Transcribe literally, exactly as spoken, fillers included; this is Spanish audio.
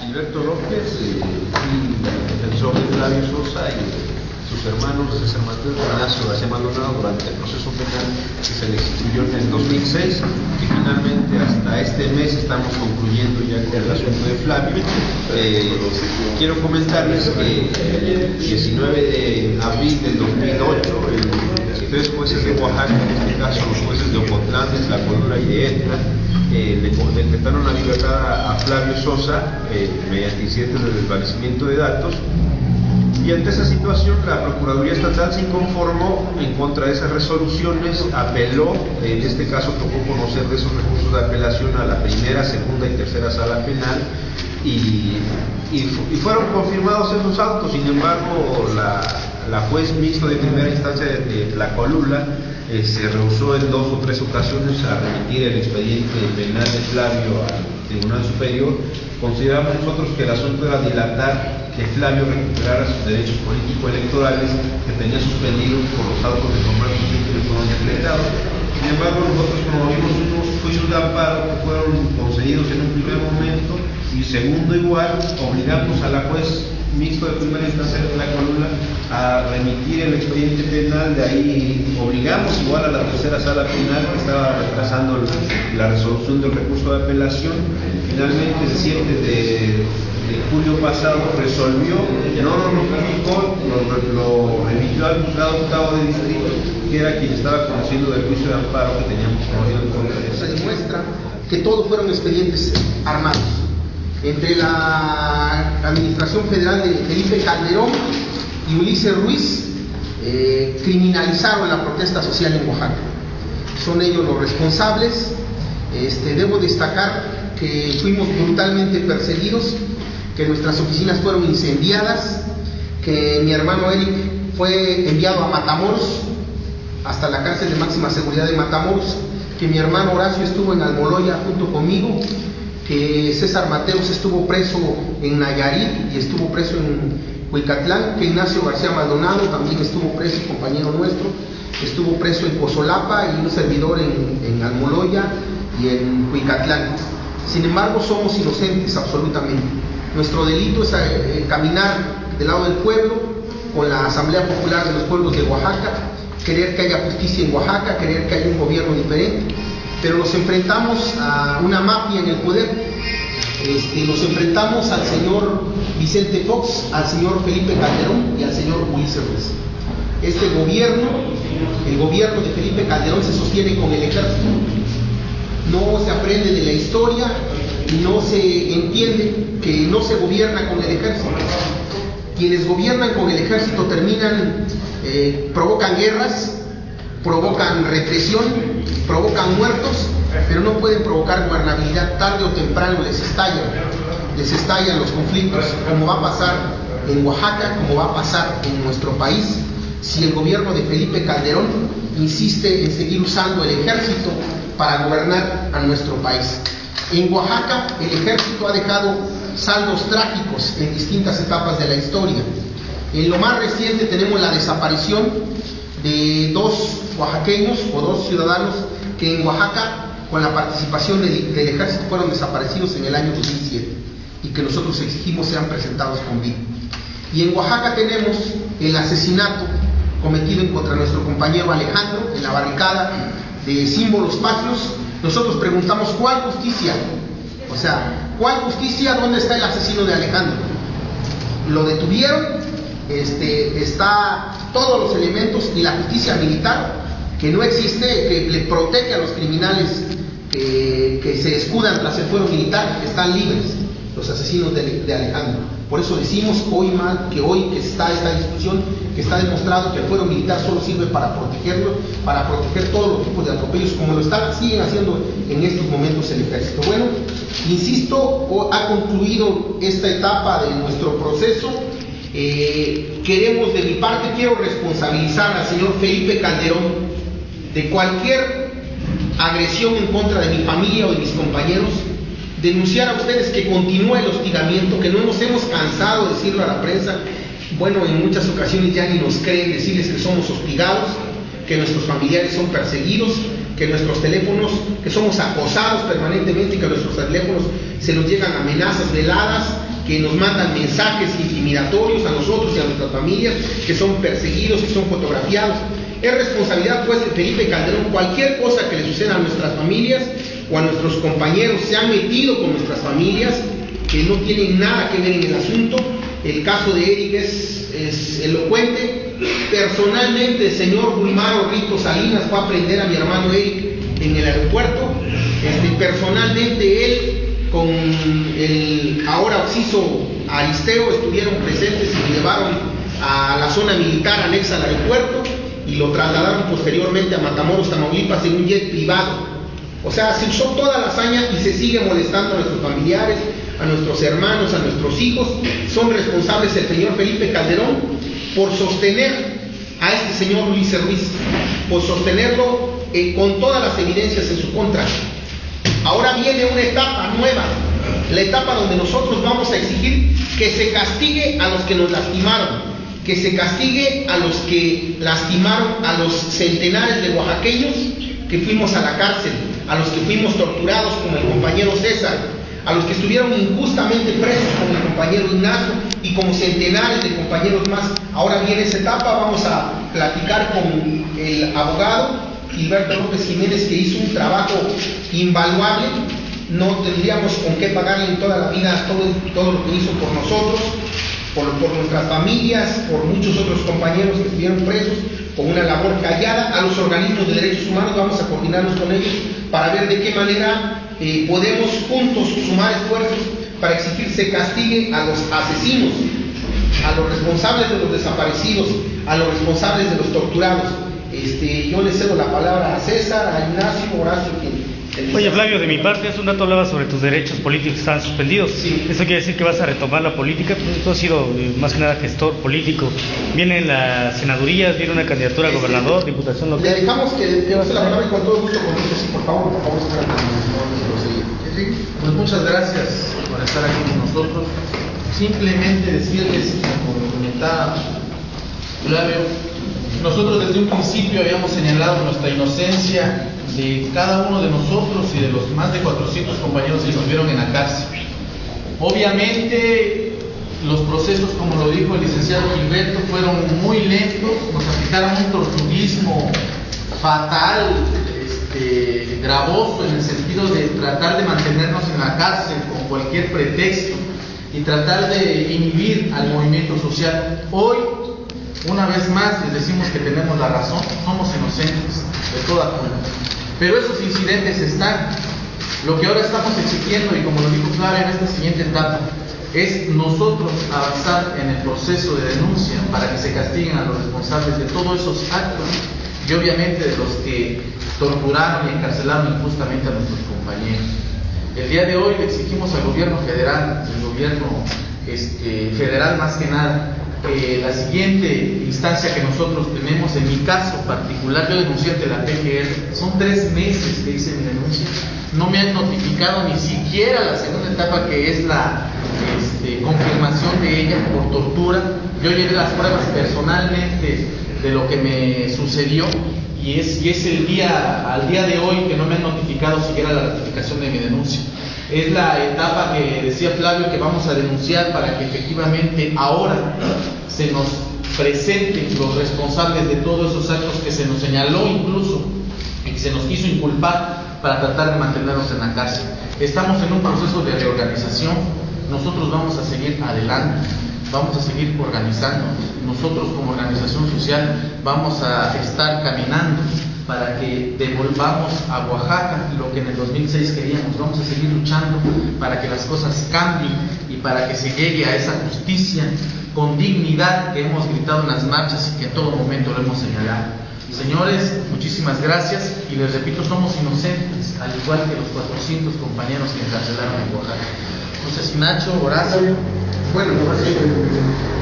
Gilberto López, eh, y el defensor de Flavio Sosa y sus hermanos César Mateos y Ignacio García Maldonado durante el proceso penal que se le instituyó en el dos mil seis, y finalmente hasta este mes estamos concluyendo ya con el asunto de Flavio. Eh, quiero comentarles que el diecinueve de abril del dos mil ocho, eh, tres jueces de Oaxaca, en este caso los jueces de Ocotlán, de Tlacolula y de Etna, Eh, le decretaron la libertad a, a Flavio Sosa eh, mediante incidentes de desvanecimiento de datos, y ante esa situación la Procuraduría Estatal se inconformó en contra de esas resoluciones, apeló, eh, en este caso tocó conocer de esos recursos de apelación a la primera, segunda y tercera sala penal, y, y, y fueron confirmados esos autos. Sin embargo, la, la juez mixto de primera instancia de, de Tlacolula Eh, se rehusó en dos o tres ocasiones a remitir el expediente penal de Flavio al Tribunal Superior. Consideramos nosotros que el asunto era dilatar que Flavio recuperara sus derechos político-electorales que tenía suspendidos por los autos de comercio que le fueron decretados. Sin embargo, nosotros promovimos unos juicios de amparo que fueron concedidos en un primer momento, y segundo igual obligamos a la juez mixto de primera instancia de la columna a remitir el expediente penal. De ahí obligamos igual a la tercera sala penal, que estaba retrasando la, la resolución del recurso de apelación. Finalmente el siete de julio pasado resolvió, no lo notificó, lo, lo remitió al juzgado octavo de distrito, que era quien estaba conociendo del juicio de amparo que teníamos promovido en contra de él. Se demuestra que todos fueron expedientes armados entre la administración federal de Felipe Calderón y Ulises Ruiz. Eh, criminalizaron la protesta social en Oaxaca, son ellos los responsables. Este, debo destacar que fuimos brutalmente perseguidos, que nuestras oficinas fueron incendiadas, que mi hermano Eric fue enviado a Matamoros, hasta la cárcel de máxima seguridad de Matamoros, que mi hermano Horacio estuvo en Almoloya junto conmigo, que César Mateos estuvo preso en Nayarit y estuvo preso en Huicatlán, que Ignacio García Maldonado también estuvo preso, compañero nuestro, estuvo preso en Cozolapa, y un servidor en, en Almoloya y en Huicatlán. Sin embargo, somos inocentes absolutamente. Nuestro delito es eh, caminar del lado del pueblo con la Asamblea Popular de los Pueblos de Oaxaca, querer que haya justicia en Oaxaca, querer que haya un gobierno diferente. Pero nos enfrentamos a una mafia en el poder, este, nos enfrentamos al señor Vicente Fox, al señor Felipe Calderón y al señor Ulises Ruiz. Este gobierno, el gobierno de Felipe Calderón, se sostiene con el ejército. No se aprende de la historia y no se entiende que no se gobierna con el ejército. Quienes gobiernan con el ejército terminan, eh, provocan guerras, provocan represión, provocan muertos, pero no pueden provocar gobernabilidad. Tarde o temprano les estallan, les estallan los conflictos, como va a pasar en Oaxaca, como va a pasar en nuestro país, si el gobierno de Felipe Calderón insiste en seguir usando el ejército para gobernar a nuestro país. En Oaxaca el ejército ha dejado saldos trágicos en distintas etapas de la historia. En lo más reciente tenemos la desaparición de dos oaxaqueños o dos ciudadanos que en Oaxaca, con la participación del, del ejército, fueron desaparecidos en el año dos mil siete, y que nosotros exigimos sean presentados con vida. Y en Oaxaca tenemos el asesinato cometido en contra de nuestro compañero Alejandro en la barricada de símbolos patrios. Nosotros preguntamos, ¿cuál justicia? O sea, ¿cuál justicia? ¿Dónde está el asesino de Alejandro? Lo detuvieron. Este, está todos los elementos, y la justicia militar, que no existe, que le protege a los criminales que, que se escudan tras el fuero militar, que están libres los asesinos de, de Alejandro. Por eso decimos hoy mal, que hoy que está esta discusión, que está demostrado que el fuero militar solo sirve para protegerlo, para proteger todos los tipos de atropellos, como lo están, siguen haciendo en estos momentos el ejército. Bueno, insisto, ha concluido esta etapa de nuestro proceso. Eh, queremos, de mi parte, quiero responsabilizar al señor Felipe Calderón de cualquier agresión en contra de mi familia o de mis compañeros, denunciar a ustedes que continúa el hostigamiento, que no nos hemos cansado de decirlo a la prensa. Bueno, en muchas ocasiones ya ni nos creen, decirles que somos hostigados, que nuestros familiares son perseguidos, que nuestros teléfonos, que somos acosados permanentemente, que nuestros teléfonos se nos llegan amenazas veladas, que nos mandan mensajes intimidatorios a nosotros y a nuestras familias, que son perseguidos, que son fotografiados. Es responsabilidad, pues, de Felipe Calderón cualquier cosa que le suceda a nuestras familias o a nuestros compañeros. Se han metido con nuestras familias, que no tienen nada que ver en el asunto. El caso de Eric es, es elocuente. Personalmente, el señor Bulimaro Rito Salinas fue a prender a mi hermano Eric en el aeropuerto. Este, personalmente él con el ahora occiso Aristeo estuvieron presentes y lo llevaron a la zona militar anexa al aeropuerto y lo trasladaron posteriormente a Matamoros, Tamaulipas, en un jet privado. O sea, se usó toda la hazaña y se sigue molestando a nuestros familiares, a nuestros hermanos, a nuestros hijos. Son responsables el señor Felipe Calderón por sostener a este señor Ulises Ruiz, por sostenerlo eh, con todas las evidencias en su contra. Ahora viene una etapa nueva, la etapa donde nosotros vamos a exigir que se castigue a los que nos lastimaron, que se castigue a los que lastimaron a los centenares de oaxaqueños que fuimos a la cárcel, a los que fuimos torturados como el compañero César, a los que estuvieron injustamente presos como el compañero Ignacio y como centenares de compañeros más. Ahora viene esa etapa, vamos a platicar con el abogado Gilberto López Jiménez, que hizo un trabajo invaluable. No tendríamos con qué pagarle en toda la vida todo, todo lo que hizo por nosotros, por, por nuestras familias, por muchos otros compañeros que estuvieron presos, con una labor callada. A los organismos de derechos humanos vamos a coordinarnos con ellos para ver de qué manera eh, podemos juntos sumar esfuerzos para exigir se castigue a los asesinos, a los responsables de los desaparecidos, a los responsables de los torturados. Este, yo le cedo la palabra a César, a Ignacio, Horacio, quien... El... Oye, Flavio, de mi parte, hace un rato hablabas sobre tus derechos políticos que estaban suspendidos. Sí. Eso quiere decir que vas a retomar la política. Pues tú has sido más que nada gestor político. Vienen las senadurías, viene una candidatura a gobernador, sí, sí. Diputación local. Le dejamos que le pase la palabra y con todo gusto con ustedes. Por favor, por favor, pues muchas gracias por estar aquí con nosotros. Simplemente decirles, como comentaba Flavio, nosotros desde un principio habíamos señalado nuestra inocencia de cada uno de nosotros y de los más de cuatrocientos compañeros que estuvieron en la cárcel. Obviamente los procesos, como lo dijo el licenciado Gilberto, fueron muy lentos, nos aplicaron un torturismo fatal, este, gravoso, en el sentido de tratar de mantenernos en la cárcel con cualquier pretexto y tratar de inhibir al movimiento social. Hoy, una vez más, les decimos que tenemos la razón, somos inocentes de toda forma. Pero esos incidentes están. Lo que ahora estamos exigiendo, y como lo dijo Flavio en esta siguiente etapa, es nosotros avanzar en el proceso de denuncia para que se castiguen a los responsables de todos esos actos y obviamente de los que torturaron y encarcelaron injustamente a nuestros compañeros. El día de hoy le exigimos al gobierno federal, el gobierno este, federal más que nada, Eh, la siguiente instancia que nosotros tenemos, en mi caso particular, yo denuncié ante la P G R, son tres meses que hice mi denuncia, no me han notificado ni siquiera la segunda etapa, que es la este, confirmación de ella por tortura. Yo llevé las pruebas personalmente de lo que me sucedió y es, y es el día, al día de hoy que no me han notificado siquiera la ratificación de mi denuncia. Es la etapa que decía Flavio que vamos a denunciar para que efectivamente ahora se nos presenten los responsables de todos esos actos que se nos señaló incluso y que se nos quiso inculpar para tratar de mantenernos en la cárcel. Estamos en un proceso de reorganización, nosotros vamos a seguir adelante, vamos a seguir organizándonos, nosotros como organización social vamos a estar caminando para que devolvamos a Oaxaca lo que en el dos mil seis queríamos. Vamos a seguir luchando para que las cosas cambien y para que se llegue a esa justicia con dignidad que hemos gritado en las marchas y que en todo momento lo hemos señalado. Señores, muchísimas gracias y les repito, somos inocentes, al igual que los cuatrocientos compañeros que encarcelaron en Oaxaca. Entonces, Nacho, Horacio. Bueno, Horacio.